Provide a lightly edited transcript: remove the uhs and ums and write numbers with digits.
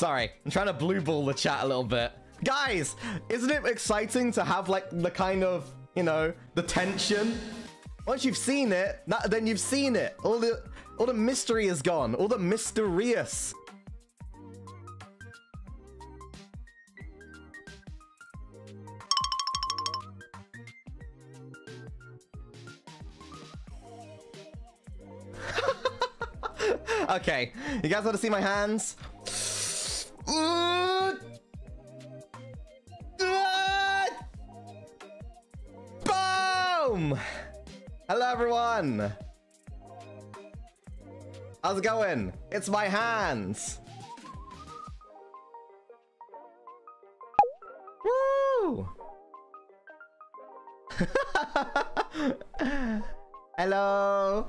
Sorry, I'm trying to blue ball the chat a little bit. Guys, isn't it exciting to have like the kind of, you know, the tension? Once you've seen it, then you've seen it. All the mystery is gone. All the mysterious. Okay, you guys want to see my hands? Boom! Hello, everyone. How's it going? It's my hands. Woo! Hello.